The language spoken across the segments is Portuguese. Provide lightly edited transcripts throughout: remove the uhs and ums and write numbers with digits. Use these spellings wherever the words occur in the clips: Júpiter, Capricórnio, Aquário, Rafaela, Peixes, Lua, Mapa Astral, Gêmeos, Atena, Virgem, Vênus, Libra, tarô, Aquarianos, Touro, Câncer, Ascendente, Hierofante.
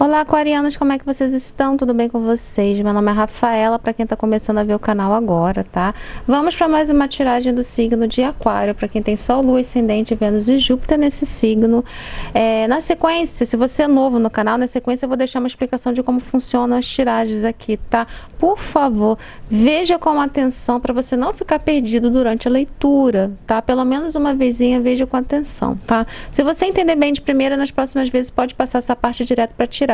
Olá, aquarianos, como é que vocês estão? Tudo bem com vocês? Meu nome é Rafaela, para quem tá começando a ver o canal agora, tá? Vamos para mais uma tiragem do signo de Aquário, para quem tem Sol, Lua, Ascendente, Vênus e Júpiter nesse signo. Na sequência, se você é novo no canal, na sequência eu vou deixar uma explicação de como funcionam as tiragens aqui, tá? Por favor, veja com atenção para você não ficar perdido durante a leitura, tá? Pelo menos uma vezinha, veja com atenção, tá? Se você entender bem de primeira, nas próximas vezes pode passar essa parte direto para tirar.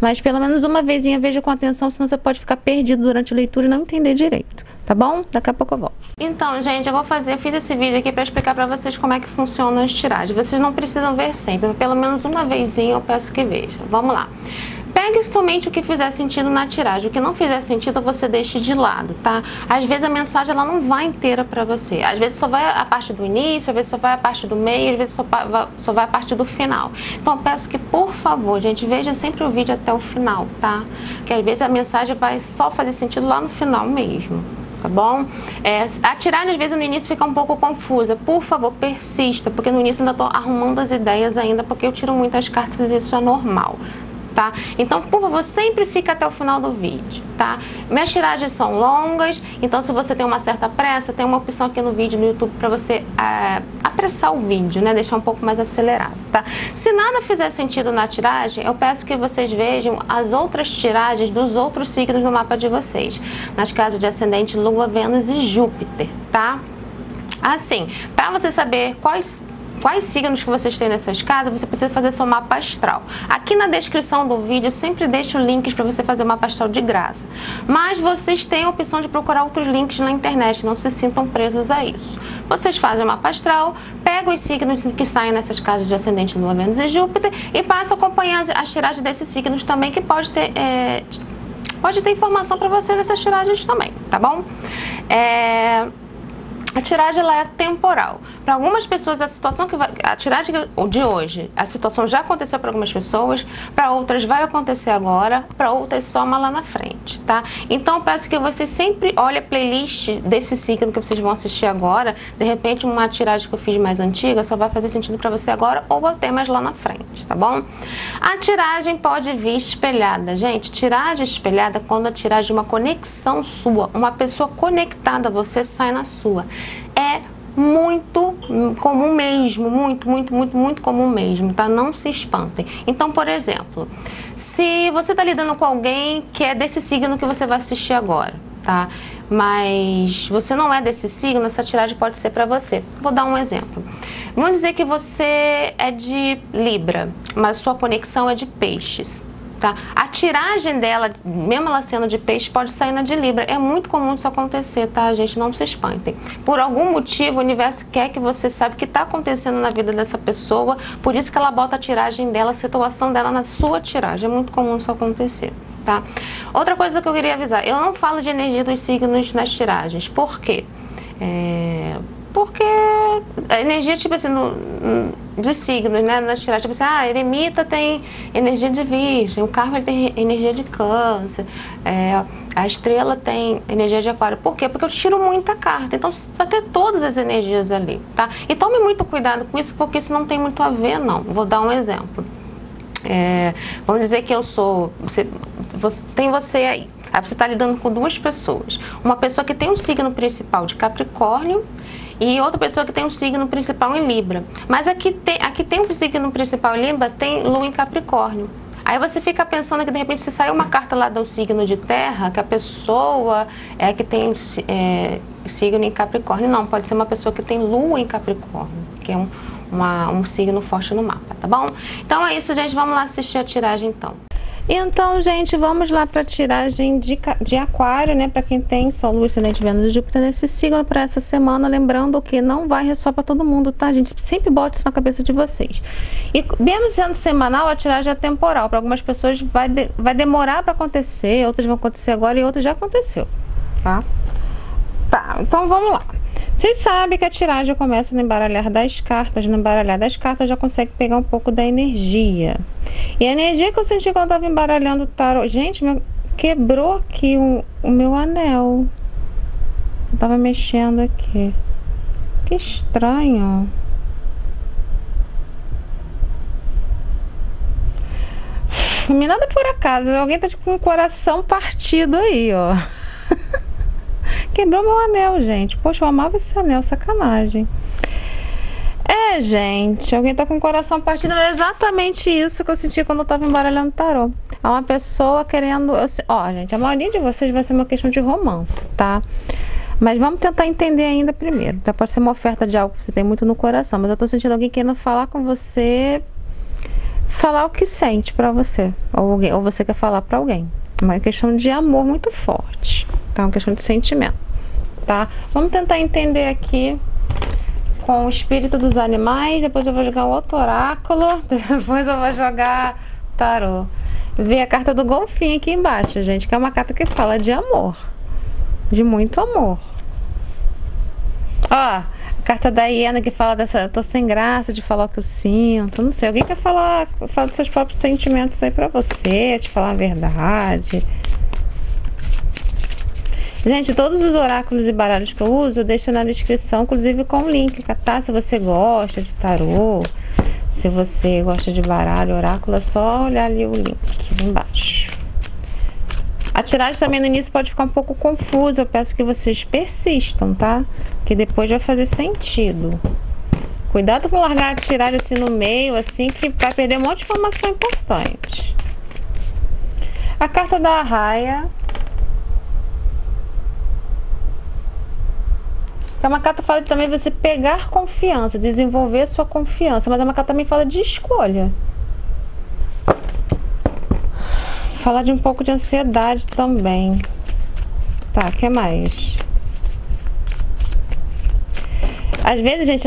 Mas pelo menos uma vezinha veja com atenção, senão você pode ficar perdido durante a leitura e não entender direito, tá bom? Daqui a pouco eu volto. Então, gente, eu fiz esse vídeo aqui pra explicar pra vocês como é que funcionam as tiragens. Vocês não precisam ver sempre, pelo menos uma vezinha eu peço que veja. Vamos lá. Pegue somente o que fizer sentido na tiragem. O que não fizer sentido, você deixa de lado, tá? Às vezes a mensagem ela não vai inteira pra você. Às vezes só vai a parte do início, às vezes só vai a parte do meio, às vezes só vai a parte do final. Então eu peço que, por favor, gente, veja sempre o vídeo até o final, tá? Porque às vezes a mensagem vai só fazer sentido lá no final mesmo. Tá bom? A tiragem às vezes no início fica um pouco confusa. Por favor, persista, porque no início eu ainda tô arrumando as ideias ainda, porque eu tiro muitas cartas e isso é normal. Tá? Então, por favor, sempre fica até o final do vídeo, tá? Minhas tiragens são longas, então se você tem uma certa pressa, tem uma opção aqui no vídeo no YouTube para você apressar o vídeo, né? Deixar um pouco mais acelerado, tá? Se nada fizer sentido na tiragem, eu peço que vocês vejam as outras tiragens dos outros signos no mapa de vocês, nas casas de Ascendente, Lua, Vênus e Júpiter, tá? Assim, para você saber quais signos que vocês têm nessas casas, você precisa fazer seu mapa astral. Aqui na descrição do vídeo eu sempre deixo links para você fazer o mapa astral de graça. Mas vocês têm a opção de procurar outros links na internet, não se sintam presos a isso. Vocês fazem o mapa astral, pegam os signos que saem nessas casas de Ascendente, Lua, Vênus e Júpiter e passam a acompanhar as tiragens desses signos também, que pode ter informação para você nessas tiragens também, tá bom? A tiragem ela é temporal. Para algumas pessoas a tiragem de hoje, a situação já aconteceu para algumas pessoas, para outras vai acontecer agora, para outras soma lá na frente, tá? Então eu peço que você sempre olhe a playlist desse signo que vocês vão assistir agora. De repente uma tiragem que eu fiz mais antiga só vai fazer sentido para você agora ou até mais lá na frente, tá bom? A tiragem pode vir espelhada, gente. Tiragem espelhada é quando a tiragem de uma conexão sua, uma pessoa conectada a você sai na sua. É muito comum mesmo, muito comum mesmo, tá? Não se espantem. Então, por exemplo, se você tá lidando com alguém que é desse signo que você vai assistir agora, tá? Mas você não é desse signo, essa tiragem pode ser pra você. Vou dar um exemplo. Vamos dizer que você é de Libra, mas sua conexão é de Peixes. Tá? A tiragem dela, mesmo ela sendo de Peixe, pode sair na de Libra. É muito comum isso acontecer, tá, gente? Não se espantem. Por algum motivo, o universo quer que você saiba o que está acontecendo na vida dessa pessoa, por isso que ela bota a tiragem dela, a situação dela na sua tiragem. É muito comum isso acontecer, tá? Outra coisa que eu queria avisar, eu não falo de energia dos signos nas tiragens. Por quê? Porque a energia, tipo assim, dos signos, né, nas tiragens, tipo assim, a eremita tem energia de Virgem, o carro ele tem energia de Câncer, a estrela tem energia de Aquário. Por quê? Porque eu tiro muita carta, então vai ter todas as energias ali, tá? E tome muito cuidado com isso, porque isso não tem muito a ver, não. Vou dar um exemplo. Vamos dizer que eu sou... Você aí. Aí você está lidando com duas pessoas. Uma pessoa que tem um signo principal de Capricórnio e outra pessoa que tem um signo principal em Libra. Mas aqui tem um signo principal em Libra, tem Lua em Capricórnio. Aí você fica pensando que de repente se sair uma carta lá do signo de Terra, que a pessoa é que tem signo em Capricórnio. Não, pode ser uma pessoa que tem Lua em Capricórnio, que é um signo forte no mapa, tá bom? Então é isso, gente. Vamos lá assistir a tiragem então. Então, gente, vamos lá para a tiragem de Aquário, né? Para quem tem Sol, Lua, Ascendente, Vênus e Júpiter nesse signo para essa semana. Lembrando que não vai ressoar para todo mundo, tá, gente? Sempre bote isso na cabeça de vocês. E mesmo sendo semanal, a tiragem é temporal. Para algumas pessoas vai demorar para acontecer, outras vão acontecer agora e outras já aconteceu, tá? Tá, então vamos lá. Vocês sabem que a tiragem começa no embaralhar das cartas. No embaralhar das cartas já consegue pegar um pouco da energia. E a energia que eu senti quando eu tava embaralhando o tarô... Gente, quebrou aqui o meu anel. Eu tava mexendo aqui. Que estranho. me nada por acaso. Alguém tá com o coração partido aí, ó. Quebrou meu anel, gente. Poxa, eu amava esse anel, sacanagem. É, gente, alguém tá com o coração partido. É exatamente isso que eu senti quando eu tava embaralhando tarô. É uma pessoa querendo... Ó, gente, a maioria de vocês vai ser uma questão de romance, tá? Mas vamos tentar entender ainda primeiro. Então, pode ser uma oferta de algo que você tem muito no coração, mas eu tô sentindo alguém querendo falar com você... Falar o que sente pra você. Ou você quer falar pra alguém. Uma questão de amor muito forte. Então, é uma questão de sentimento, tá? Vamos tentar entender aqui... com o espírito dos animais, depois eu vou jogar outro oráculo, depois eu vou jogar tarô. Vê a carta do golfinho aqui embaixo, gente, que é uma carta que fala de amor, de muito amor. Ó, a carta da hiena que fala dessa, eu tô sem graça de falar o que eu sinto, não sei, alguém quer falar, fala dos seus próprios sentimentos aí pra você, te falar a verdade... Gente, todos os oráculos e baralhos que eu uso, eu deixo na descrição, inclusive com o link, tá? Se você gosta de tarô, se você gosta de baralho, oráculo, é só olhar ali o link, aqui embaixo. A tiragem também no início pode ficar um pouco confusa, eu peço que vocês persistam, tá? Que depois vai fazer sentido. Cuidado com largar a tiragem assim no meio, assim, que vai perder um monte de informação importante. A carta da arraia... É uma carta que fala também você pegar confiança, desenvolver sua confiança, mas é uma carta que também fala de escolha. Fala de um pouco de ansiedade também. Tá, o que mais? Às vezes, gente,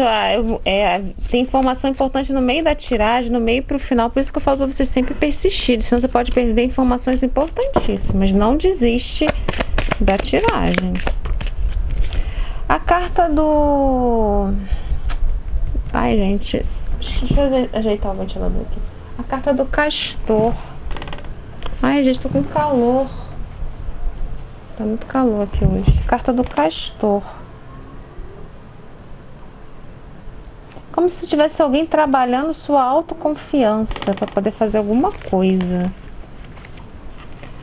tem informação importante no meio da tiragem, no meio pro final, por isso que eu falo pra você sempre persistir, senão você pode perder informações importantíssimas. Não desiste da tiragem. A carta do... Ai, gente, deixa eu ajeitar o ventilador aqui. A carta do castor. Ai, gente, tô com calor. Tá muito calor aqui hoje. Carta do castor. Como se tivesse alguém trabalhando sua autoconfiança pra poder fazer alguma coisa.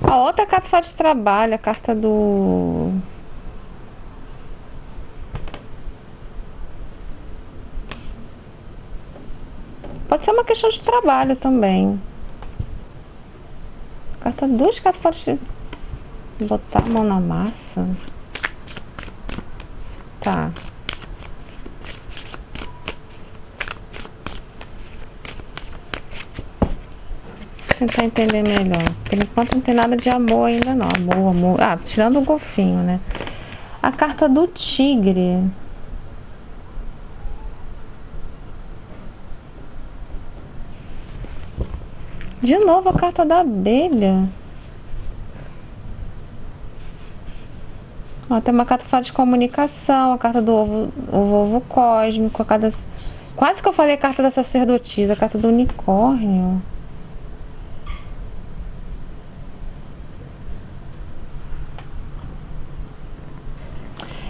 A outra carta faz de trabalho, a carta do... Pode ser uma questão de trabalho também. Carta duas cartas pode botar a mão na massa. Tá. Vou tentar entender melhor. Por enquanto não tem nada de amor ainda não. Amor, amor. Ah, tirando o golfinho, né? A carta do tigre. De novo a carta da abelha. Ó, tem uma carta que fala de comunicação, a carta do ovo cósmico, a carta... Quase que eu falei a carta da sacerdotisa, a carta do unicórnio.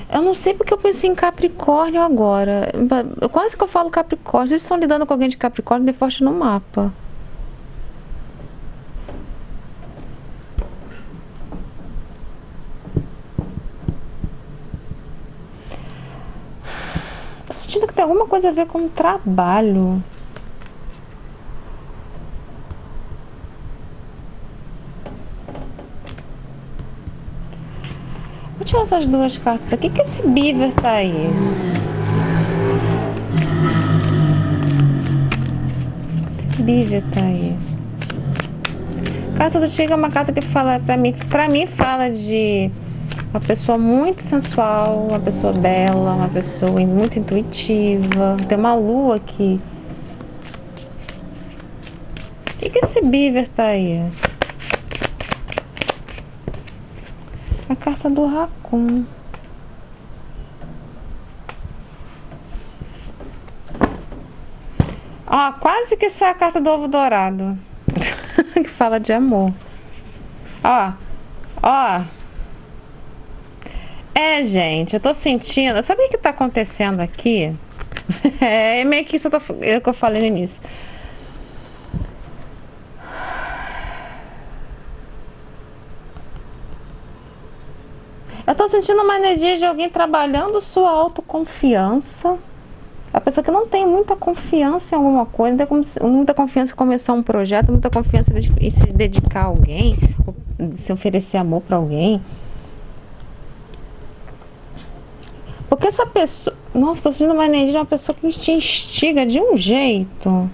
Eu não sei porque eu pensei em Capricórnio agora. Quase que eu falo Capricórnio. Vocês estão lidando com alguém de Capricórnio, dê forte no mapa. Sentindo que tem alguma coisa a ver com trabalho. Vou tirar essas duas cartas daqui. O que esse beaver tá aí? Esse beaver tá aí. A carta do tigre é uma carta que fala pra mim fala de... Uma pessoa muito sensual, uma pessoa bela, uma pessoa muito intuitiva. Tem uma lua aqui. O que esse beaver tá aí? A carta do raccoon. Ó, quase que essa é a carta do ovo dourado. Que fala de amor. Ó, ó. É, gente, eu tô sentindo... Sabe o que tá acontecendo aqui? É meio que isso que eu falei no início. Eu tô sentindo uma energia de alguém trabalhando sua autoconfiança. A pessoa que não tem muita confiança em alguma coisa, não tem muita confiança em começar um projeto, muita confiança em se dedicar a alguém, se oferecer amor pra alguém. Porque essa pessoa... Nossa, tô sentindo uma energia de uma pessoa que te instiga de um jeito.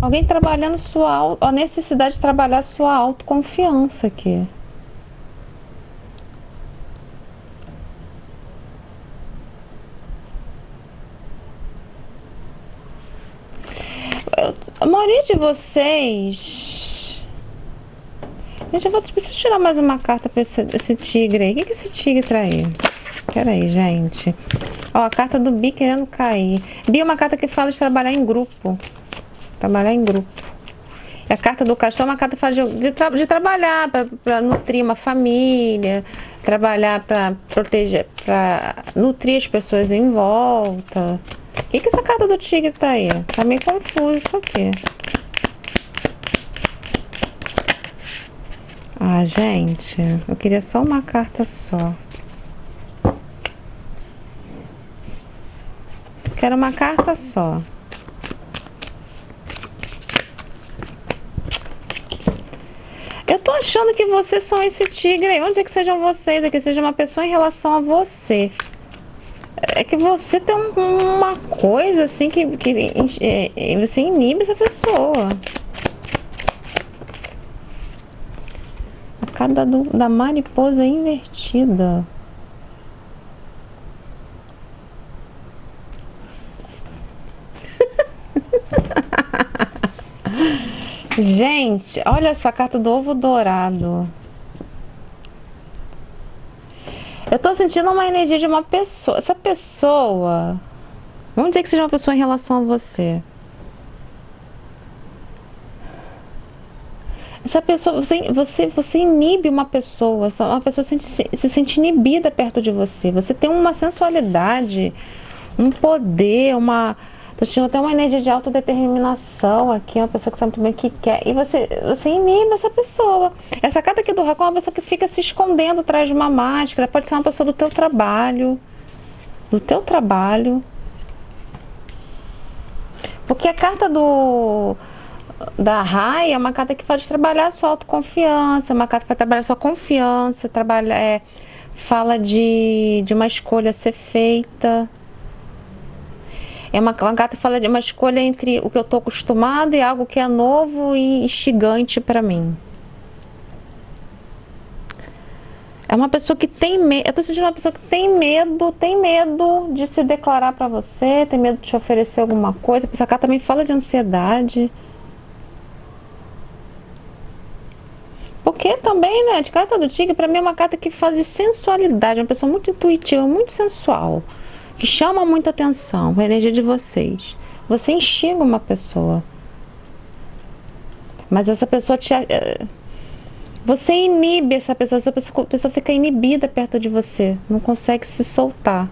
Alguém trabalhando sua... A necessidade de trabalhar sua autoconfiança aqui. A maioria de vocês... Gente, eu vou... Preciso tirar mais uma carta para esse tigre aí. O que esse tigre traz? Pera aí, gente. Ó, a carta do Bi querendo cair. Bi é uma carta que fala de trabalhar em grupo. Trabalhar em grupo. E a carta do castelo é uma carta que fala de trabalhar para nutrir uma família, trabalhar para proteger, para nutrir as pessoas em volta. O que essa carta do tigre tá aí? Tá meio confuso isso aqui. Ah, gente, eu queria só uma carta só. Quero uma carta só. Eu tô achando que vocês são esse tigre aí. Onde é que sejam vocês? É que seja uma pessoa em relação a você. É que você tem uma coisa assim que você inibe essa pessoa. A carta da mariposa é invertida. Gente, olha só a carta do ovo dourado. Eu tô sentindo uma energia de uma pessoa. Essa pessoa... Vamos dizer que seja uma pessoa em relação a você. Essa pessoa... Você inibe uma pessoa. Uma pessoa se sente inibida perto de você. Você tem uma sensualidade, um poder, uma... Tô sentindo até uma energia de autodeterminação aqui. Uma pessoa que sabe muito bem o que quer. E você inibe essa pessoa. Essa carta aqui do Racão é uma pessoa que fica se escondendo atrás de uma máscara. Pode ser uma pessoa do teu trabalho. Do teu trabalho. Porque a carta da Raia é uma carta que pode trabalhar a sua autoconfiança. É uma carta para trabalhar a sua confiança. Fala de uma escolha a ser feita. É uma carta que fala de uma escolha entre o que eu estou acostumada e algo que é novo e instigante para mim. É uma pessoa que tem medo. Eu estou sentindo uma pessoa que tem medo de se declarar para você, tem medo de te oferecer alguma coisa. Essa carta também fala de ansiedade. Porque também, né? A carta do tigre, para mim, é uma carta que fala de sensualidade. É uma pessoa muito intuitiva, muito sensual. Que chama muita atenção, a energia de vocês. Você instiga uma pessoa. Mas essa pessoa te... Você inibe essa pessoa. Essa pessoa fica inibida perto de você. Não consegue se soltar.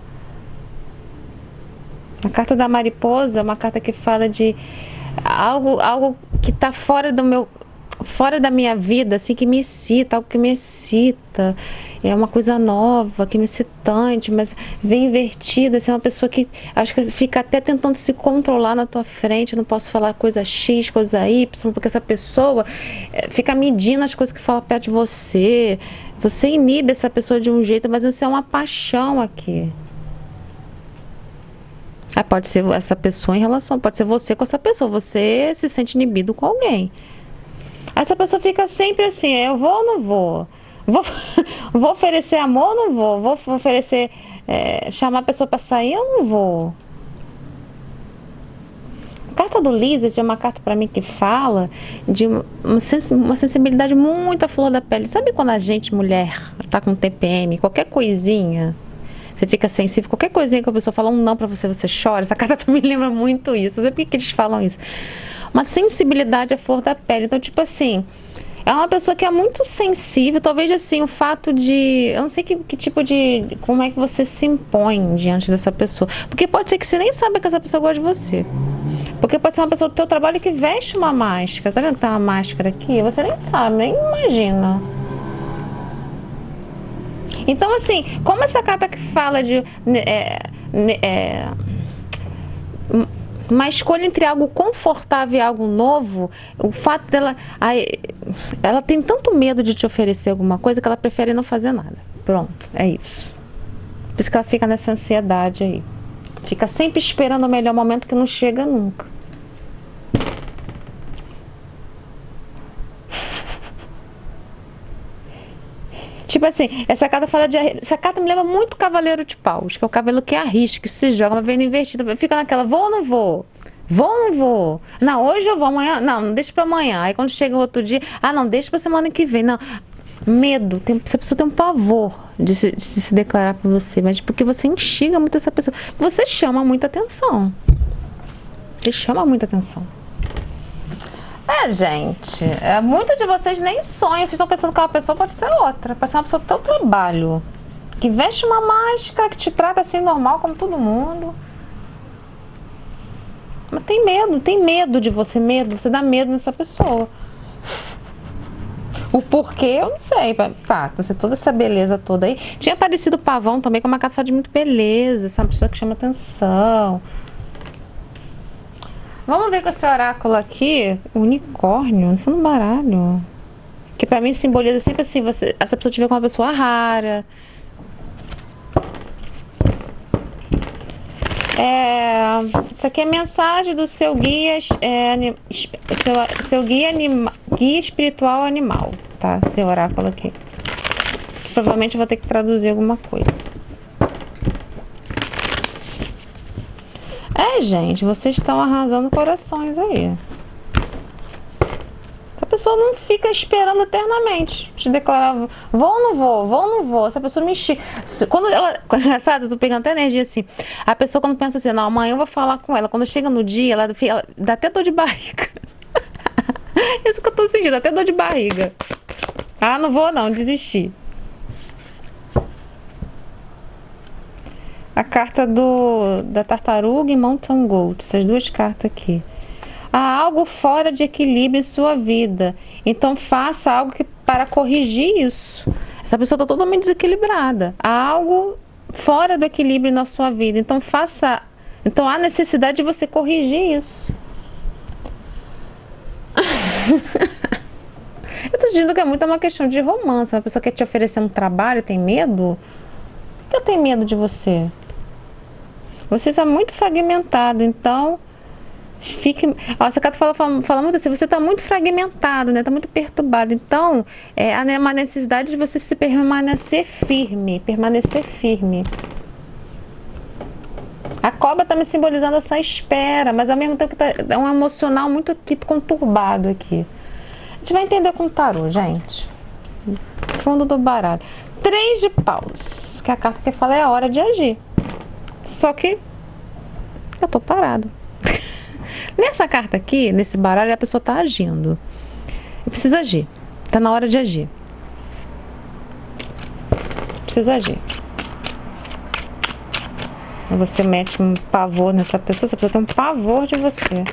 A carta da mariposa é uma carta que fala de... Algo que está fora da minha vida, assim, que me excita, algo que me excita, é uma coisa nova, que me excitante, mas vem invertida, assim, é uma pessoa que acho que fica até tentando se controlar na tua frente, eu não posso falar coisa X, coisa Y, porque essa pessoa fica medindo as coisas que fala perto de você, você inibe essa pessoa de um jeito, mas você é uma paixão aqui. Ah, pode ser essa pessoa em relação, pode ser você com essa pessoa, você se sente inibido com alguém. Essa pessoa fica sempre assim, eu vou ou não vou? Vou oferecer amor ou não vou? Vou oferecer, chamar a pessoa para sair ou não vou? A carta do Lizard é uma carta para mim que fala de uma sensibilidade muito à flor da pele. Sabe quando a gente, mulher, tá com TPM, qualquer coisinha... Você fica sensível, qualquer coisinha que a pessoa fala um não pra você, você chora. Essa carta pra mim lembra muito isso. Não sei por que eles falam isso. Uma sensibilidade à flor da pele. Então, tipo assim, é uma pessoa que é muito sensível. Talvez, assim, o fato de... Eu não sei que tipo de... Como é que você se impõe diante dessa pessoa. Porque pode ser que você nem saiba que essa pessoa gosta de você. Porque pode ser uma pessoa do teu trabalho que veste uma máscara. Tá vendo que tá uma máscara aqui? Você nem sabe, nem imagina. Então, assim, como essa carta que fala de uma escolha entre algo confortável e algo novo, o fato dela... ela tem tanto medo de te oferecer alguma coisa que ela prefere não fazer nada. Pronto, é isso. Por isso que ela fica nessa ansiedade aí. Fica sempre esperando o melhor momento que não chega nunca. Tipo assim, essa carta fala de... Essa carta me lembra muito Cavaleiro de Paus, que é o cavaleiro que arrisca, que se joga, uma vez investida, fica naquela, vou ou não vou? Vou ou não vou? Não, hoje eu vou, amanhã... Não, não deixa pra amanhã. Aí quando chega o outro dia, ah, não, deixa pra semana que vem. Não, medo. Essa pessoa tem um pavor de se declarar pra você, mas porque você instiga muito essa pessoa. Você chama muita atenção. Você chama muita atenção. É, gente, muitos de vocês nem sonham, vocês estão pensando que uma pessoa pode ser outra, pode ser uma pessoa do teu trabalho, que veste uma máscara, que te trata assim normal como todo mundo, mas tem medo de você, você dá medo nessa pessoa. O porquê, eu não sei, tá, você toda essa beleza toda aí, tinha aparecido o pavão também, que é uma carta que fala de muito beleza, essa pessoa que chama atenção. Vamos ver com esse oráculo aqui, unicórnio, no fundo do baralho. Que pra mim simboliza sempre assim, você, essa pessoa te vê como uma pessoa rara. Isso aqui é a mensagem do seu guia, guia espiritual animal, tá? Esse oráculo aqui. Provavelmente eu vou ter que traduzir alguma coisa. É, gente, vocês estão arrasando corações aí. A pessoa não fica esperando eternamente te declarar, vou ou não vou, vou ou não vou. Essa pessoa me enche. Quando ela, sabe, eu tô pegando até energia assim. A pessoa quando pensa assim, não, amanhã eu vou falar com ela. Quando chega no dia, ela dá até dor de barriga. Isso que eu tô sentindo, até dor de barriga. Ah, não vou não, desisti. A carta da tartaruga e Mountain Gold, essas duas cartas aqui. Há algo fora de equilíbrio em sua vida, então faça algo para corrigir isso. Essa pessoa está totalmente desequilibrada. Há algo fora do equilíbrio na sua vida, então faça. Então há necessidade de você corrigir isso. Eu estou dizendo que é muito uma questão de romance. Uma pessoa quer te oferecer um trabalho, tem medo. Por que eu tenho medo de você? Você está muito fragmentado, então fique... Ó, essa carta fala muito assim, você está muito fragmentado, né? Está muito perturbado. Então, há uma necessidade de você se permanecer firme. Permanecer firme. A cobra está me simbolizando essa espera, mas ao mesmo tempo que está um emocional muito conturbado aqui. A gente vai entender com o tarô, gente. Fundo do baralho. 3 de paus, que a carta que fala é a hora de agir. Só que eu tô parado. Nessa carta aqui, nesse baralho, a pessoa tá agindo. Eu preciso agir. Tá na hora de agir. Preciso agir. Você mete um pavor nessa pessoa, essa pessoa tem um pavor de você.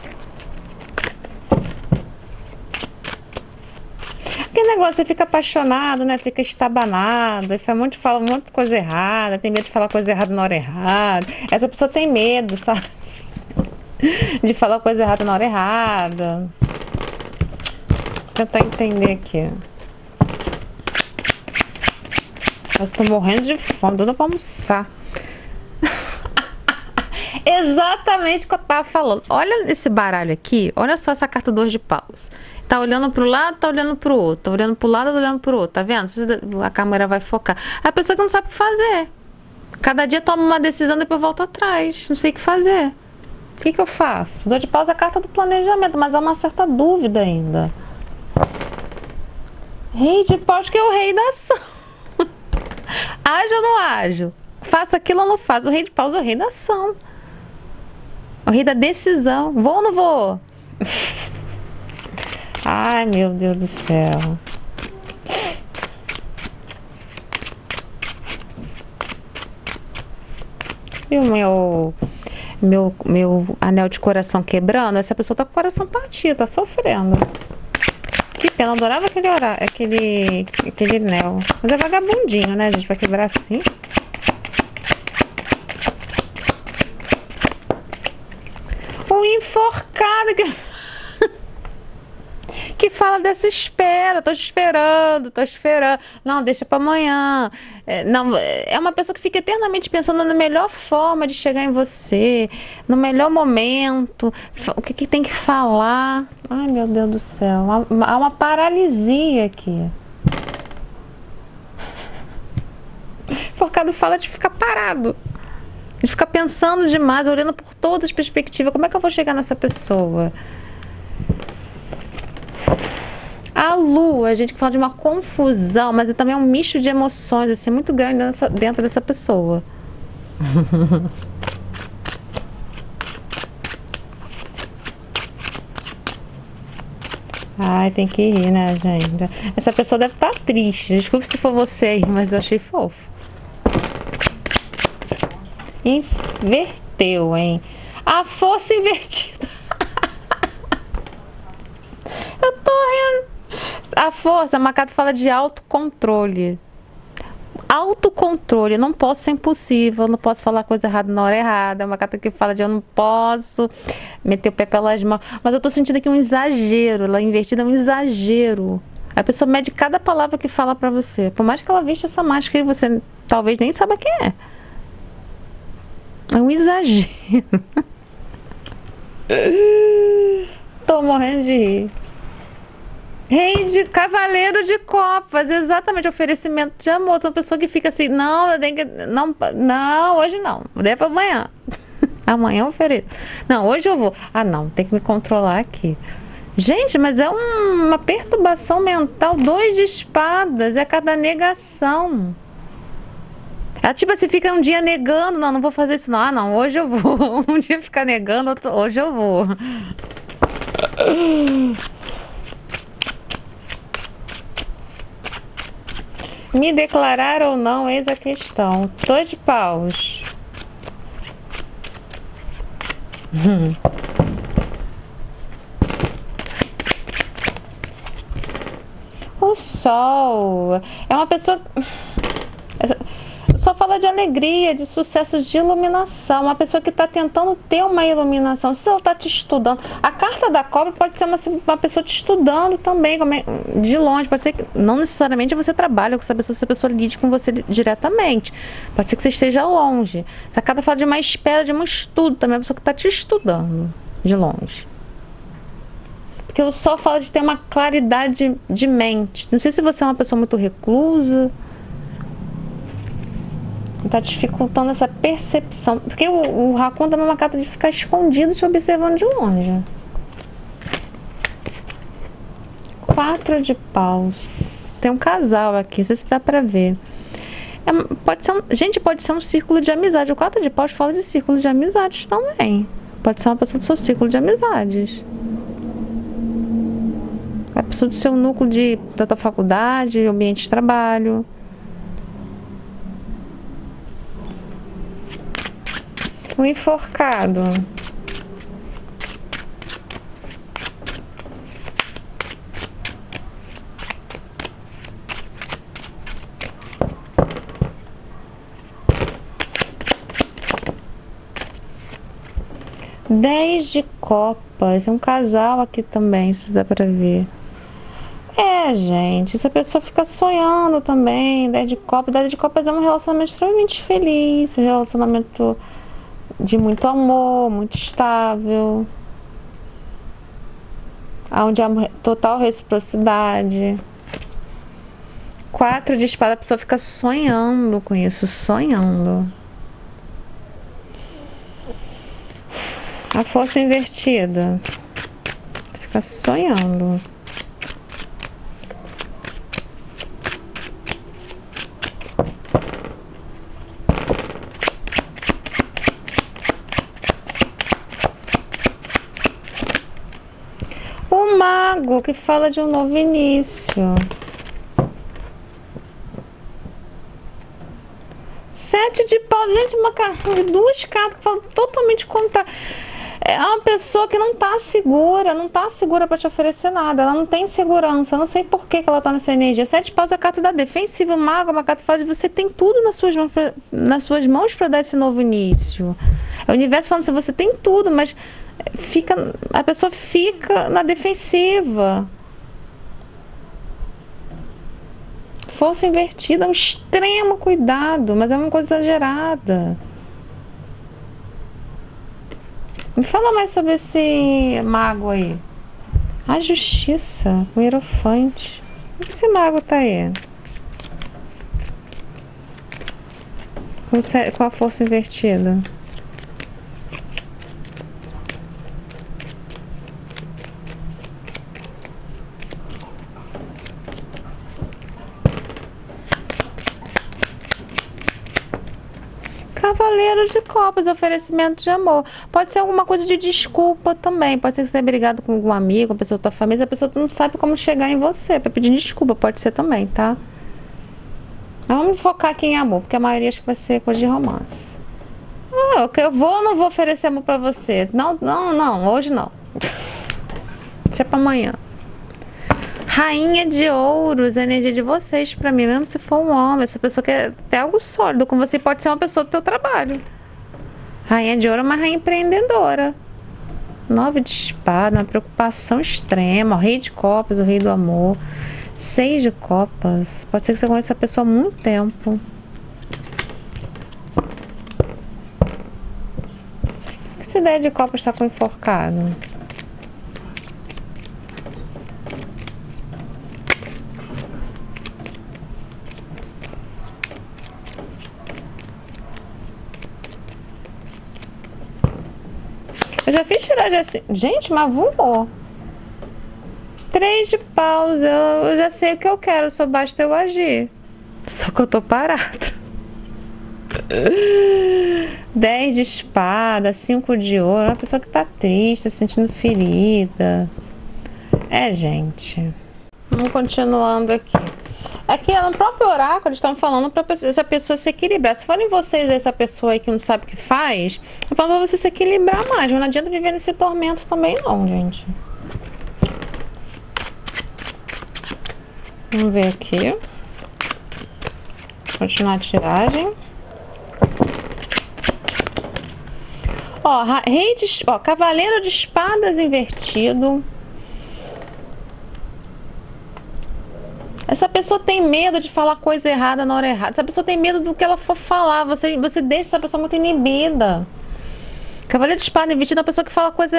Que negócio, você fica apaixonado, né? Fica estabanado, fala um monte de coisa errada, tem medo de falar coisa errada na hora errada. Essa pessoa tem medo, sabe? De falar coisa errada na hora errada. Vou tentar entender aqui. Eu estou morrendo de fome, doida pra almoçar. Exatamente o que eu tava falando. Olha esse baralho aqui, olha só essa carta 2 de paus. Tá olhando pro lado, tá olhando pro outro. Tá olhando pro lado, tá olhando pro outro. Tá vendo? A câmera vai focar. A pessoa que não sabe o que fazer. Cada dia toma uma decisão, depois volta atrás. Não sei o que fazer. O que eu faço? 2 de paus é a carta do planejamento, mas há uma certa dúvida ainda. Rei de paus que é o rei da ação. Ajo ou não ajo? Faço aquilo ou não faço? O rei de paus é o rei da ação. O rei da decisão. Vou ou não vou? Ai, meu Deus do céu. E o meu... meu anel de coração quebrando, essa pessoa tá com o coração partido, tá sofrendo. Que pena, eu adorava aquele anel. Mas é vagabundinho, né, gente? Vai quebrar assim. O enforcado que fala dessa espera, tô esperando, não, deixa pra amanhã, não, é uma pessoa que fica eternamente pensando na melhor forma de chegar em você, no melhor momento, o que tem que falar. Ai, meu Deus do céu, há uma paralisia aqui. Enforcado fala de ficar parado, de ficar pensando demais, olhando por todas as perspectivas, como é que eu vou chegar nessa pessoa? A lua, a gente fala de uma confusão, mas é também um misto de emoções, assim, muito grande dentro dessa pessoa. Ai, tem que rir, né, gente? Essa pessoa deve estar triste, desculpe se for você aí, mas eu achei fofo. Inverteu, hein? A força invertida. Eu tô rindo. A força, a Macado fala de autocontrole. Autocontrole, eu não posso ser impossível, eu não posso falar coisa errada na hora errada. A Macado que fala de eu não posso meter o pé pelas mãos. Mas eu tô sentindo aqui um exagero, ela invertida é um exagero. A pessoa mede cada palavra que fala pra você. Por mais que ela vista essa máscara, você talvez nem saiba quem é. É um exagero. Tô morrendo de rir. Rei de cavaleiro de copas, exatamente, oferecimento de amor. Uma pessoa que fica assim, não, eu tenho que, não, hoje não, deve para amanhã. Amanhã eu ofereço. Não, hoje eu vou. Ah, não, tem que me controlar aqui. Gente, mas é uma perturbação mental, 2 de espadas, é cada negação. Ela, tipo assim, fica um dia negando, não vou fazer isso não. Ah, não, hoje eu vou. Um dia fica negando, hoje eu vou. Me declarar ou não, eis a questão. 2 de paus. O sol é uma pessoa... Só fala de alegria, de sucesso, de iluminação. Uma pessoa que está tentando ter uma iluminação. Se ela está te estudando. A carta da cobra pode ser uma pessoa te estudando também, de longe. Pode ser que não necessariamente você trabalha com essa pessoa, se a pessoa lide com você diretamente. Pode ser que você esteja longe. Essa carta fala de uma espera, de um estudo também. A pessoa que está te estudando de longe. Porque o sol fala de ter uma claridade de mente. Não sei se você é uma pessoa muito reclusa. Tá dificultando essa percepção. Porque o Raccoon também é uma carta de ficar escondido, te observando de longe. 4 de paus. Tem um casal aqui, não sei se dá pra ver. Gente, pode ser um círculo de amizade. O 4 de paus fala de círculo de amizades também. Pode ser uma pessoa do seu círculo de amizades. A pessoa do seu núcleo da tua faculdade, ambiente de trabalho. O enforcado. Dez de copas. Tem um casal aqui também, se dá pra ver. É, gente, essa pessoa fica sonhando também. 10 de copas. 10 de copas é um relacionamento extremamente feliz. Um relacionamento... de muito amor, muito estável, onde há total reciprocidade. 4 de espada, a pessoa fica sonhando com isso, sonhando. A força invertida, fica sonhando. Que fala de um novo início. sete de paus. Gente, uma carta, duas cartas que falam totalmente contra. É uma pessoa que não tá segura, não tá segura pra te oferecer nada. Ela não tem segurança, eu não sei por que ela tá nessa energia. O sete de paus é a carta da defensiva, o mago é uma carta que fala de você tem tudo nas suas mãos pra dar esse novo início. É o universo falando assim, você tem tudo, mas fica, a pessoa fica na defensiva. Força invertida, um extremo cuidado, mas é uma coisa exagerada. Me fala mais sobre esse mago aí. A justiça, o hierofante. O que esse mago tá aí? Com a força invertida. Cavaleiro de copas, oferecimento de amor. Pode ser alguma coisa de desculpa também. Pode ser que você tenha brigado com algum amigo, uma pessoa da tua família, a pessoa não sabe como chegar em você pra pedir desculpa, pode ser também, tá? Mas vamos focar aqui em amor, porque a maioria acho que vai ser coisa de romance. Ah, eu vou ou não vou oferecer amor pra você? Não, não, não, hoje não. Deixa pra amanhã. Rainha de ouros, a energia de vocês pra mim, mesmo se for um homem, essa pessoa quer ter algo sólido com você, pode ser uma pessoa do teu trabalho. Rainha de ouro é uma rainha empreendedora. Nove de espada, uma preocupação extrema, o rei de copas, o rei do amor. Seis de copas, pode ser que você conheça a pessoa há muito tempo. Essa ideia de copas tá com enforcado. Eu já fiz tiragem assim. Gente, mas voou. Três de paus. Eu já sei o que eu quero, só basta eu agir. Só que eu tô parada. 10 de espada, 5 de ouro. É uma pessoa que tá triste, tá se sentindo ferida. É, gente. Vamos continuando aqui. Aqui no próprio oráculo eles estão falando para essa pessoa se equilibrar. Se forem vocês, essa pessoa aí que não sabe o que faz, eu falo para você se equilibrar mais. Não adianta viver nesse tormento também não, gente. Vamos ver aqui. Continuar a tiragem. Ó, rei de, ó, cavaleiro de espadas invertido. Essa pessoa tem medo de falar coisa errada na hora errada. Essa pessoa tem medo do que ela for falar. Você deixa essa pessoa muito inibida. Cavaleiro de espada invertido é uma pessoa que fala coisa...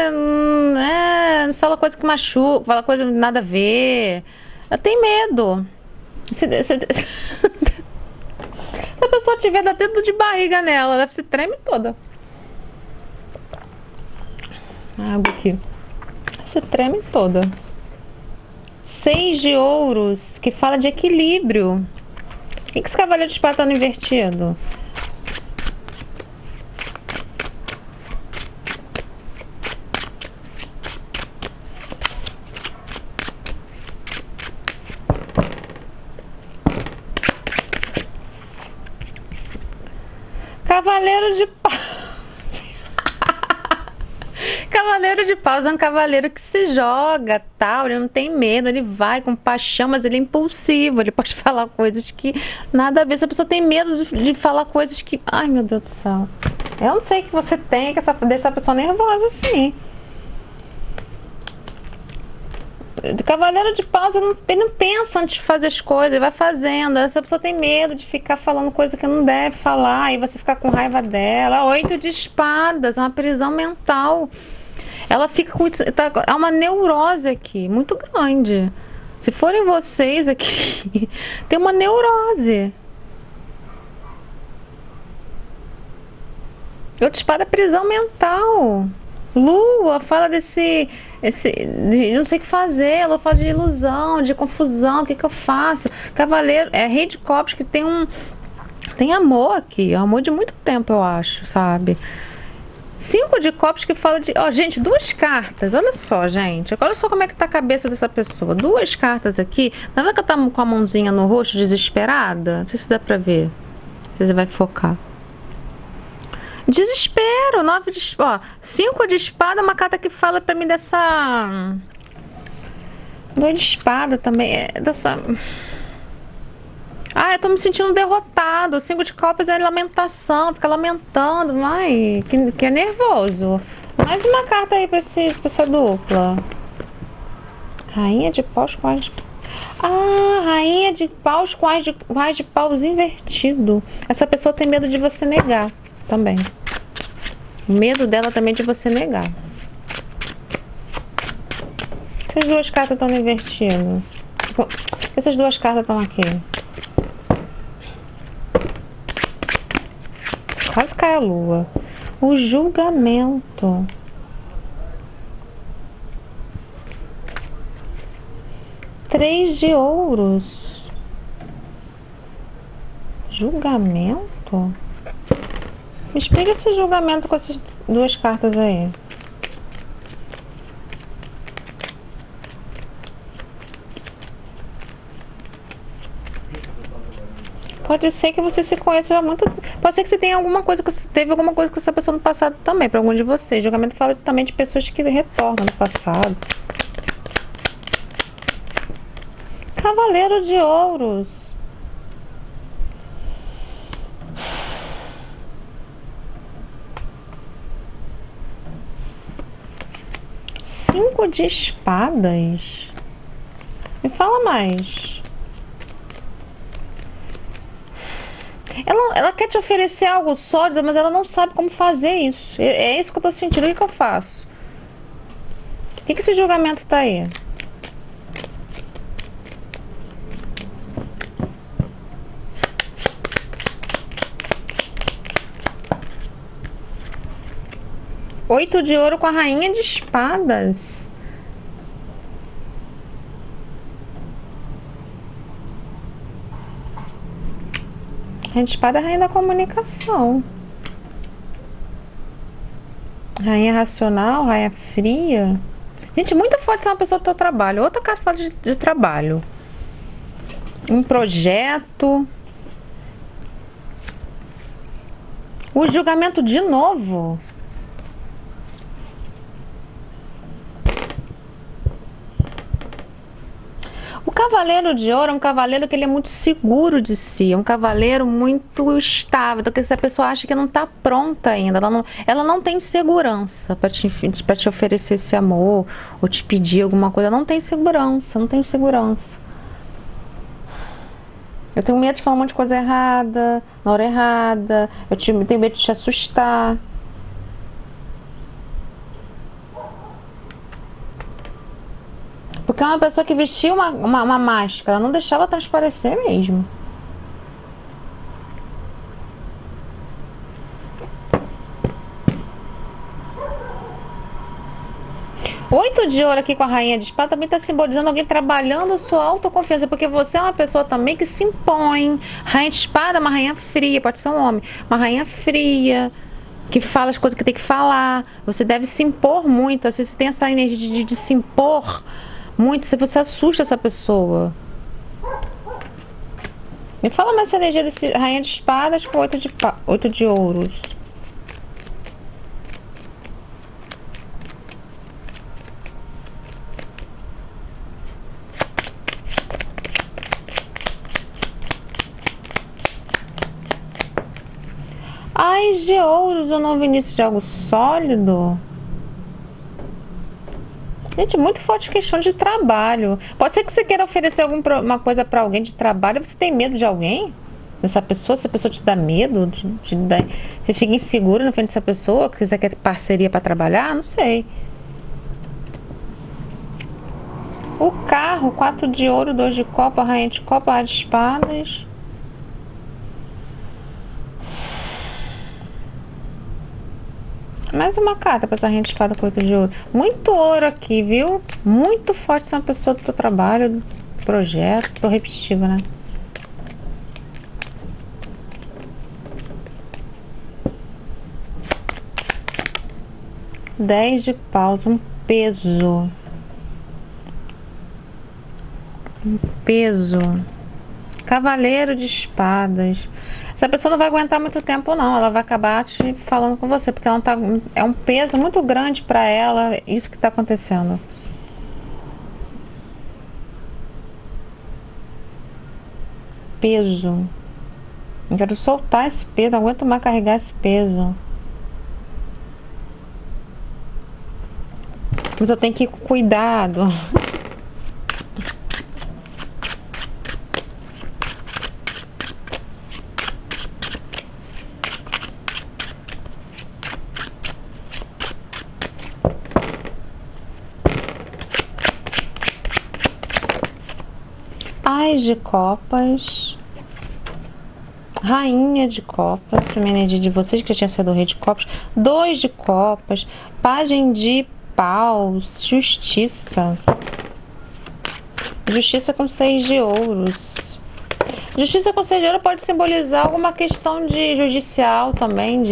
fala coisa que machuca, fala coisa nada a ver. Ela tem medo. Se a pessoa tiver dá dedo de barriga nela, ela se treme toda. Água aqui. Se treme toda. Seis de ouros, que fala de equilíbrio. O que esse cavaleiro de espada tá no invertido? Cavaleiro de paus. Cavaleiro de paus é um cavaleiro que se joga, tal, ele não tem medo, ele vai com paixão, mas ele é impulsivo, ele pode falar coisas que nada a ver. Se a pessoa tem medo de falar coisas que... Ai, meu Deus do céu. Eu não sei o que você tem, que deixa a pessoa nervosa assim. Cavaleiro de paus, ele não pensa antes de fazer as coisas, ele vai fazendo. Essa pessoa tem medo de ficar falando coisa que não deve falar, e você ficar com raiva dela. Oito de espadas, é uma prisão mental. Ela fica com... é uma neurose aqui, muito grande. Se forem vocês aqui, tem uma neurose. Outra espada, prisão mental. Lua fala desse... não sei o que fazer, ela fala de ilusão, de confusão, o que que eu faço? Cavaleiro, é rei de copas que tem um... tem amor aqui, amor de muito tempo, eu acho, sabe? Cinco de copas que fala de... Ó, gente, duas cartas. Olha só, gente. Olha só como é que tá a cabeça dessa pessoa. Duas cartas aqui. Tá vendo que ela tá com a mãozinha no rosto, desesperada? Não sei se dá pra ver. Não sei se você vai focar. Desespero, 9 de espada. 5 de espada, uma carta que fala pra mim dessa... 2 de espada também, dessa... Ah, eu tô me sentindo derrotado. 5 de copas é lamentação, fica lamentando, ai, que é nervoso. Mais uma carta aí pra essa dupla. Rainha de paus com as... Ah, rainha de paus com as de paus invertido. Essa pessoa tem medo de você negar também. O medo dela também é de você negar. Essas duas cartas estão invertidas. Essas duas cartas estão aqui. Quase cai a lua. O julgamento. Três de ouros. Julgamento? Me explica esse julgamento com essas duas cartas aí. Pode ser que você se conheça já muito... Pode ser que você tenha alguma coisa, que você teve alguma coisa com essa pessoa no passado também, para algum de vocês. Julgamento fala também de pessoas que retornam no passado. Cavaleiro de ouros. Cinco de espadas. Me fala mais. Ela quer te oferecer algo sólido, mas ela não sabe como fazer isso. É isso que eu tô sentindo. O que que eu faço? O que que esse julgamento tá aí? Oito de ouro com a rainha de espadas. Rainha de espada é a rainha da comunicação. Rainha racional, rainha fria. Gente, muito forte ser uma pessoa do teu trabalho. Outra carta fala de trabalho. Um projeto. O julgamento de novo. O cavaleiro de ouro é um cavaleiro que ele é muito seguro de si, é um cavaleiro muito estável, então que essa pessoa acha que não está pronta ainda, ela não tem segurança para te oferecer esse amor, ou te pedir alguma coisa, não tem segurança. Eu tenho medo de falar um monte de coisa errada, na hora errada, eu tenho medo de te assustar. Porque é uma pessoa que vestia uma máscara, ela não deixava transparecer mesmo. Oito de ouro aqui com a rainha de espada também está simbolizando alguém trabalhando a sua autoconfiança, porque você é uma pessoa também que se impõe. Rainha de espada é uma rainha fria, pode ser um homem, uma rainha fria, que fala as coisas que tem que falar. Você deve se impor muito, assim, você tem essa energia de se impor muito, se você assusta essa pessoa. Me fala mais essa energia desse rainha de espadas com oito de ouros. Ai de ouros, o novo início de algo sólido. Gente, muito forte questão de trabalho. Pode ser que você queira oferecer alguma coisa para alguém de trabalho. Você tem medo de alguém? Dessa pessoa? Essa pessoa te dá medo? Você fica inseguro na frente dessa pessoa? Quiser parceria para trabalhar? Não sei. O carro, 4 de ouro, 2 de copa, rainha de copa, rainha de espadas. Mais uma carta para essa rainha de espada com 8 de ouro. Muito ouro aqui, viu? Muito forte ser uma pessoa do teu trabalho, do projeto. Tô repetitiva, né? Dez de paus, um peso. Um peso. Cavaleiro de espadas. Essa pessoa não vai aguentar muito tempo não, ela vai acabar te falando com você, porque ela tá, é um peso muito grande para ela, isso que está acontecendo. Peso. Eu quero soltar esse peso, não aguento mais carregar esse peso. Mas eu tenho que ir com cuidado. De copas, rainha de copas, também energia de vocês que já tinha sido o rei de copas, 2 de copas, página de paus, justiça, justiça com 6 de ouros. Justiça com 6 de ouros pode simbolizar alguma questão de judicial também,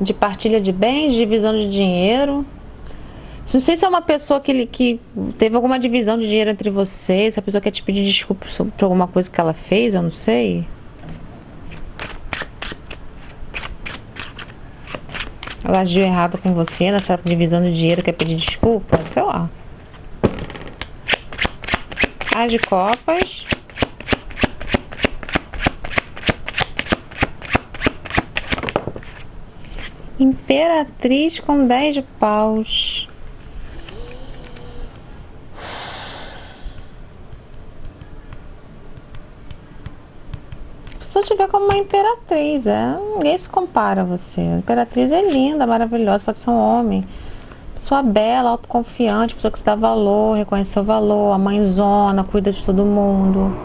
de partilha de bens, divisão de dinheiro. Não sei se é uma pessoa que teve alguma divisão de dinheiro entre vocês, se a pessoa quer te pedir desculpa por alguma coisa que ela fez, eu não sei. Ela agiu errado com você nessa divisão de dinheiro, quer pedir desculpa, sei lá. As de copas. Imperatriz com 10 de paus. Se eu tiver como uma imperatriz, ninguém se compara a você. A imperatriz é linda, maravilhosa, pode ser um homem. Pessoa bela, autoconfiante, pessoa que se dá valor, reconhece o valor, a mãezona, cuida de todo mundo.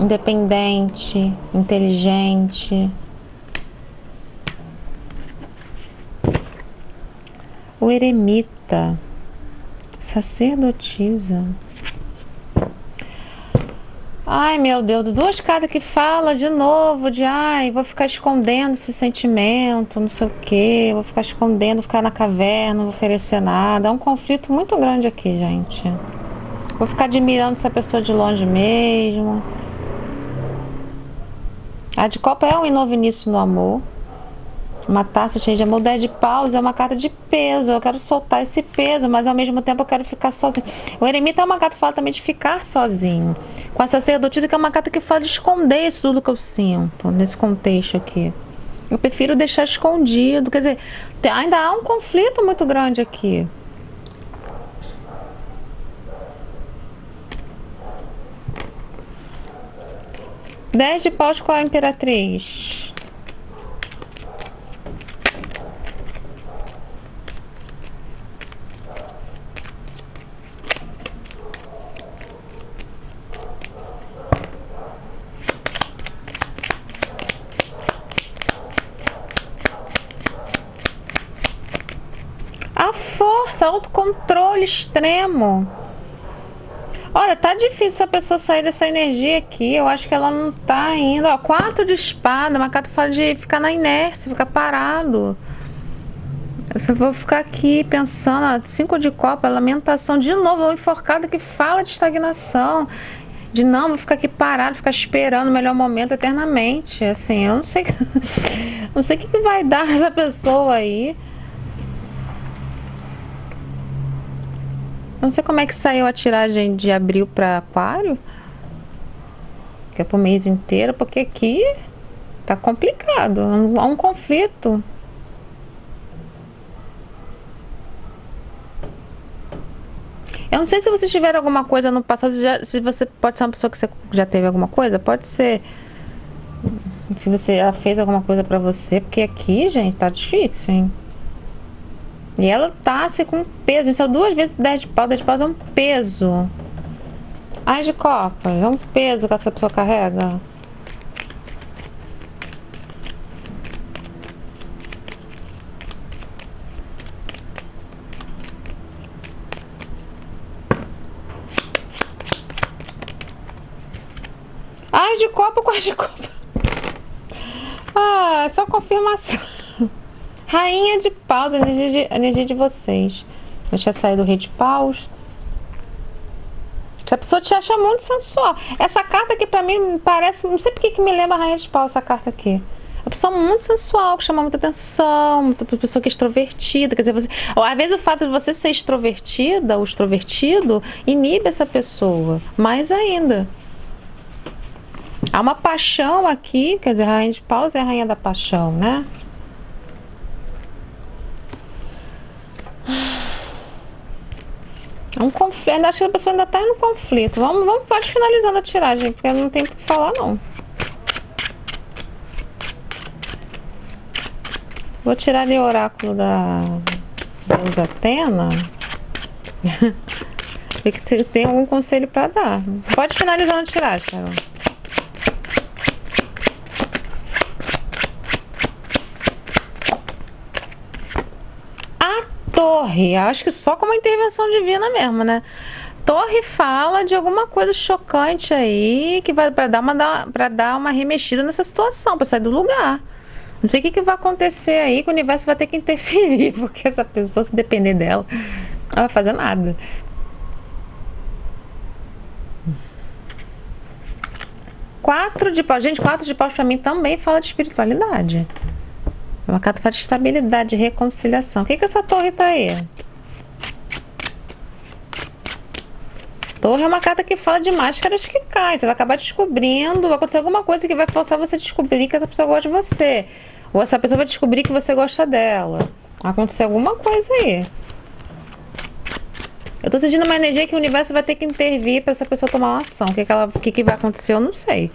Independente, inteligente. O eremita, sacerdotisa. Ai, meu Deus, 2 cartas que fala de novo de, ai, vou ficar escondendo esse sentimento, não sei o que, vou ficar escondendo, ficar na caverna, não vou oferecer nada. É um conflito muito grande aqui, gente. Vou ficar admirando essa pessoa de longe mesmo. A de copa é um novo início no amor. Uma taça cheia de amor. 10 de paus é uma carta de peso. Eu quero soltar esse peso, mas ao mesmo tempo eu quero ficar sozinho. O eremita é uma carta que fala também de ficar sozinho. Com a sacerdotisa, que é uma carta que fala de esconder isso tudo que eu sinto nesse contexto aqui. Eu prefiro deixar escondido. Quer dizer, ainda há um conflito muito grande aqui. Dez de paus com a imperatriz. Autocontrole extremo. Olha, tá difícil essa pessoa sair dessa energia aqui. Eu acho que ela não tá ainda. Ó, 4 de espada, uma carta fala de ficar na inércia, ficar parado. Eu só vou ficar aqui pensando. Ó, 5 de copa, lamentação de novo. O enforcado que fala de estagnação, de não, vou ficar aqui parado, ficar esperando o melhor momento eternamente. Assim, eu não sei, não sei o que vai dar essa pessoa aí. Não sei como é que saiu a tiragem de abril para aquário, que é pro mês inteiro, porque aqui tá complicado, há um conflito. Eu não sei se vocês tiveram alguma coisa no passado, se você pode ser uma pessoa que você já teve alguma coisa, pode ser, se você ela fez alguma coisa pra você, porque aqui, gente, tá difícil, hein? E ela tá assim, com peso. Isso é 2 vezes 10 de paus. 10 de paus é um peso. As de copas. É um peso que essa pessoa carrega. As de copa com as de copa. Ah, é só confirmação. Rainha de paus, energia de vocês. Deixa eu sair do rei de paus. Essa pessoa te acha muito sensual. Essa carta aqui pra mim parece... Não sei porque que me lembra a Rainha de Pau, essa carta aqui. Uma pessoa muito sensual, que chama muita atenção, uma pessoa que é extrovertida, quer dizer, você... Às vezes o fato de você ser extrovertida ou extrovertido inibe essa pessoa, mais ainda. Há uma paixão aqui, quer dizer, a Rainha de Paus é a rainha da paixão, né? É um conflito, acho que a pessoa ainda tá no conflito. Vamos pode finalizando a tiragem, porque não tem o que falar, não. Vou tirar ali o oráculo da deusa Atena. Ver se tem algum conselho para dar. Pode finalizar na tiragem, Carol. A torre. Acho que só como intervenção divina mesmo, né? Torre fala de alguma coisa chocante aí que vai para dar uma remexida nessa situação, para sair do lugar. Não sei o que vai acontecer aí, que o universo vai ter que interferir, porque essa pessoa, se depender dela, não vai fazer nada. Quatro de paus. Gente, quatro de paus pra mim também fala de espiritualidade. Uma carta fala de estabilidade, de reconciliação. O que que essa torre tá aí? Torre é uma carta que fala de máscaras que caem. Você vai acabar descobrindo, vai acontecer alguma coisa que vai forçar você a descobrir que essa pessoa gosta de você. Ou essa pessoa vai descobrir que você gosta dela. Vai acontecer alguma coisa aí. Eu tô sentindo uma energia que o universo vai ter que intervir pra essa pessoa tomar uma ação. O que vai acontecer, eu não sei.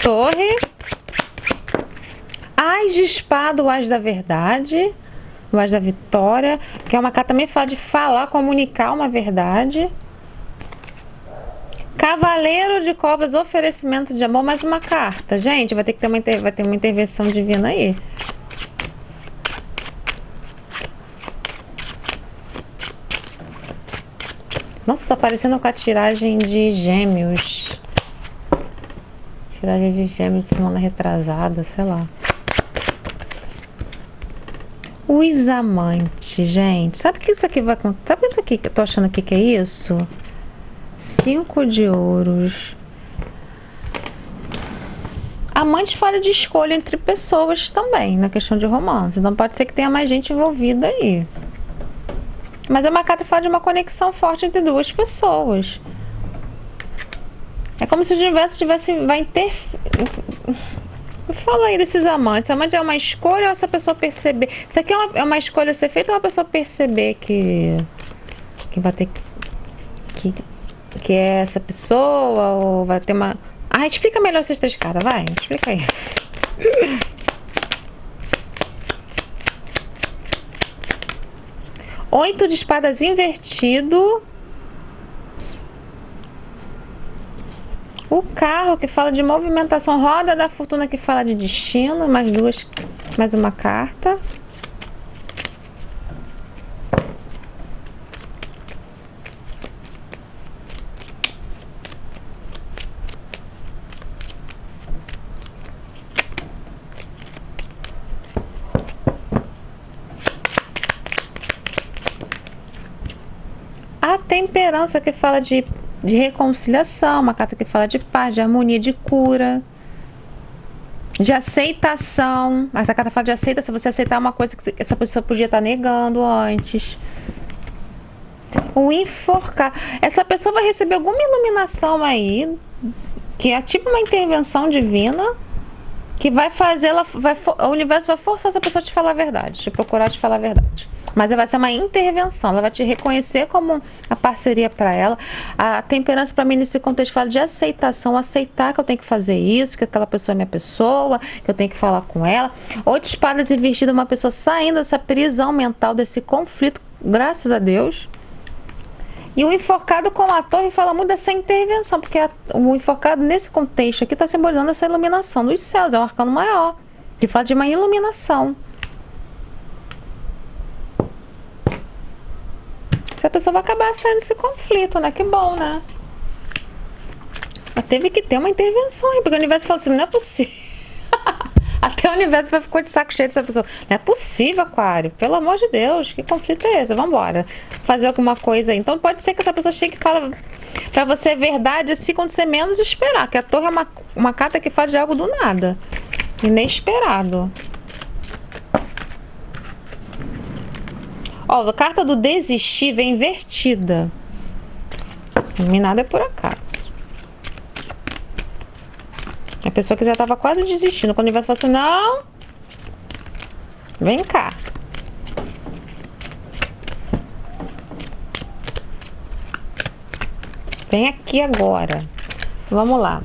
Torre. As de espada, o as da verdade. O as da vitória. Que é uma carta também fala de falar, comunicar uma verdade. Cavaleiro de copas, oferecimento de amor, mais uma carta. Gente, vai ter que ter vai ter uma intervenção divina aí. Nossa, tá parecendo com a tiragem de Gêmeos. Tiragem de Gêmeos, semana retrasada, sei lá. Os amantes, gente. Sabe o que isso aqui vai acontecer? Sabe isso aqui que eu tô achando aqui que é isso? 5 de ouros. Amante fala de escolha entre pessoas também, na questão de romance. Então pode ser que tenha mais gente envolvida aí. Mas é uma carta que fala de uma conexão forte entre duas pessoas. É como se o universo vai interferir. Fala aí desses amantes. Amante é uma escolha ou essa pessoa perceber? Isso aqui é uma escolha a ser feita ou a pessoa perceber que vai ter que é essa pessoa, ou vai ter uma... Ah, explica melhor essas três caras, vai, explica aí. Oito de espadas invertido. O carro que fala de movimentação, roda da fortuna que fala de destino, mais uma carta. Temperança, que fala de reconciliação, uma carta que fala de paz, de harmonia, de cura, de aceitação. Essa carta fala de aceitação, você aceitar uma coisa que essa pessoa podia estar negando antes. O enforcar, essa pessoa vai receber alguma iluminação aí, que é tipo uma intervenção divina, que vai fazer ela, o universo vai forçar essa pessoa a te falar a verdade, te procurar te falar a verdade. Mas vai ser uma intervenção, ela vai te reconhecer como a parceria para ela. A temperança para mim nesse contexto fala de aceitação, aceitar que eu tenho que fazer isso, que aquela pessoa é minha pessoa, que eu tenho que falar com ela. Ou de espadas invertidas, uma pessoa saindo dessa prisão mental, desse conflito, graças a Deus. E o enforcado com a torre fala muito dessa intervenção, porque o enforcado nesse contexto aqui está simbolizando essa iluminação dos céus, é um arcano maior, que fala de uma iluminação. Essa pessoa vai acabar saindo desse conflito, né? Que bom, né? Mas teve que ter uma intervenção aí, porque o universo fala assim, não é possível. Até Porque o universo vai ficar de saco cheio dessa pessoa. Não é possível, Aquário. Pelo amor de Deus, que conflito é esse? Vambora. Fazer alguma coisa aí. Então pode ser que essa pessoa chegue e fala pra você verdade assim quando você menos esperar. Que a torre é uma carta que faz de algo do nada. Inesperado. Ó, a carta do desistir vem invertida. Nada é por acaso. A pessoa que já estava quase desistindo. Quando o universo fala assim, não. Vem cá. Vem aqui agora. Vamos lá.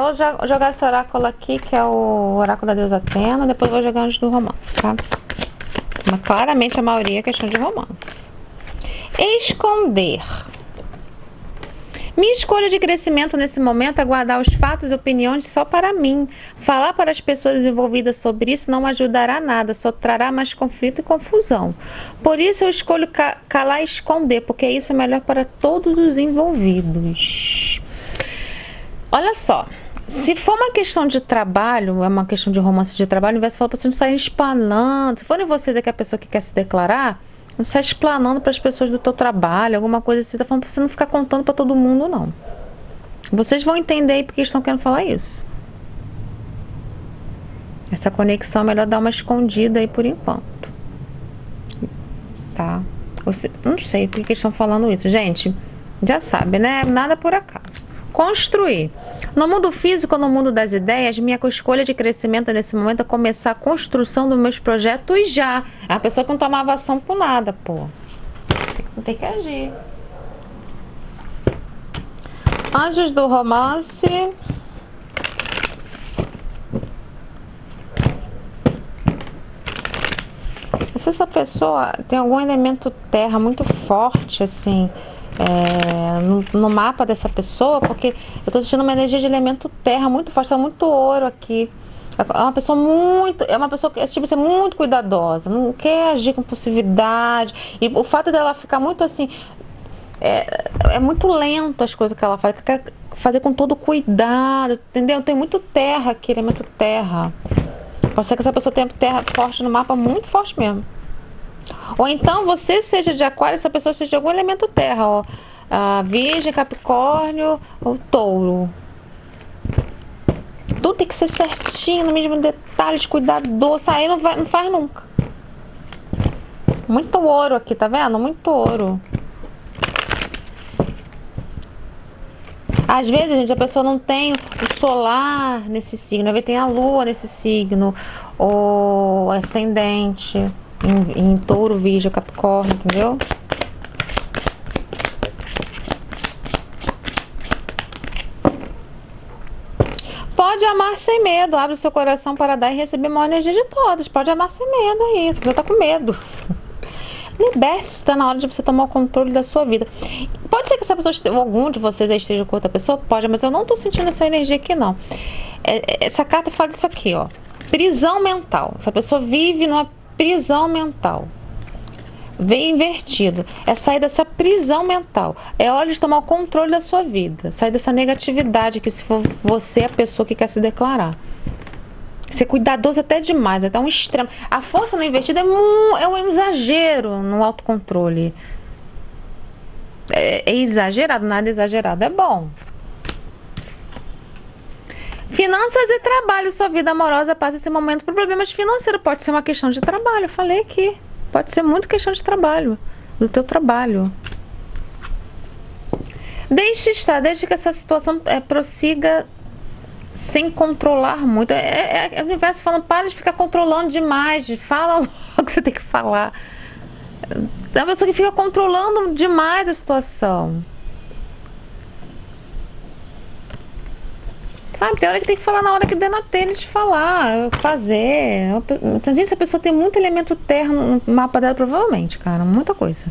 Vou jogar esse oráculo aqui, que é o oráculo da deusa Atena. Depois vou jogar antes do romance, tá? Mas claramente a maioria é questão de romance. Esconder. Minha escolha de crescimento nesse momento é guardar os fatos e opiniões só para mim. Falar para as pessoas envolvidas sobre isso não ajudará nada, só trará mais conflito e confusão. Por isso eu escolho calar e esconder, porque isso é melhor para todos os envolvidos. Olha só, se for uma questão de trabalho, é uma questão de romance de trabalho, o universo fala para você não sair espalhando. Se forem vocês aqui a pessoa que quer se declarar, não sai explanando para as pessoas do teu trabalho, alguma coisa assim. Tá falando para você não ficar contando para todo mundo, não. Vocês vão entender aí porque eles estão querendo falar isso. Essa conexão é melhor dar uma escondida aí por enquanto. Tá? Não sei por que eles estão falando isso. Gente, já sabe, né? Nada por acaso. Construir. No mundo físico, no mundo das ideias, minha escolha de crescimento nesse momento é começar a construção dos meus projetos já. É a pessoa que não tomava ação por nada, pô. Tem que agir. Anjos do romance. Não sei se essa pessoa tem algum elemento terra muito forte, assim... no mapa dessa pessoa, porque eu tô sentindo uma energia de elemento terra muito forte, tá muito ouro aqui. É uma pessoa que esse tipo de ser muito cuidadosa, não quer agir com possibilidade. E o fato dela ficar muito assim, é muito lento as coisas que ela faz, quer fazer com todo cuidado, entendeu? Tem muito terra aqui, elemento terra. Pode ser que essa pessoa tenha terra forte no mapa, muito forte mesmo. Ou então você seja de aquário, essa pessoa seja de algum elemento terra, ó. Virgem, capricórnio ou touro. Tudo tem que ser certinho, no mínimo detalhes, cuidadoso. Aí não faz nunca. Muito ouro aqui, tá vendo? Muito ouro. Às vezes, gente, a pessoa não tem o solar nesse signo. Às vezes tem a lua nesse signo. Ou ascendente. Em touro, virgem, capricórnio, entendeu? Pode amar sem medo. Abre o seu coração para dar e receber a maior energia de todas. Pode amar sem medo aí. Você está com medo. Liberte-se. Está na hora de você tomar o controle da sua vida. Pode ser que essa pessoa, algum de vocês aí esteja com outra pessoa? Pode, mas eu não estou sentindo essa energia aqui, não. Essa carta fala disso aqui, ó. Prisão mental. Essa pessoa vive numa prisão mental. Vem invertido. É sair dessa prisão mental. É hora de tomar o controle da sua vida. Sair dessa negatividade que se for você a pessoa que quer se declarar. Ser cuidadoso até demais, até um extremo. A força no invertido é um exagero no autocontrole. É exagerado, nada exagerado. É bom. Finanças e trabalho, sua vida amorosa passa esse momento por problemas financeiros. Pode ser uma questão de trabalho, eu falei aqui. Pode ser muito questão de trabalho, do teu trabalho. Deixe estar, deixe que essa situação prossiga sem controlar muito. O universo falando, para de ficar controlando demais, fala logo o que você tem que falar. É uma pessoa que fica controlando demais a situação. Sabe, tem hora que tem que falar na hora que der na telha de falar, fazer. Gente, essa pessoa tem muito elemento terra no mapa dela, provavelmente, cara. Muita coisa.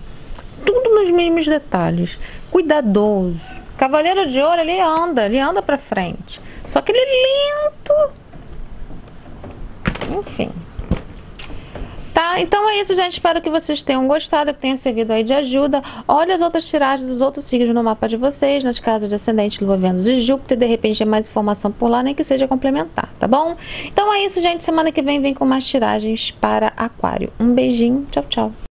Tudo nos mínimos detalhes. Cuidadoso. Cavaleiro de ouro, ele anda pra frente. Só que ele é lento. Enfim. Tá? Então é isso, gente. Espero que vocês tenham gostado, que tenha servido aí de ajuda. Olha as outras tiragens dos outros signos no mapa de vocês, nas casas de ascendente, Lua, Vênus e Júpiter. De repente tem mais informação por lá, nem que seja complementar, tá bom? Então é isso, gente. Semana que vem vem com mais tiragens para Aquário. Um beijinho. Tchau, tchau.